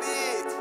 that bitch.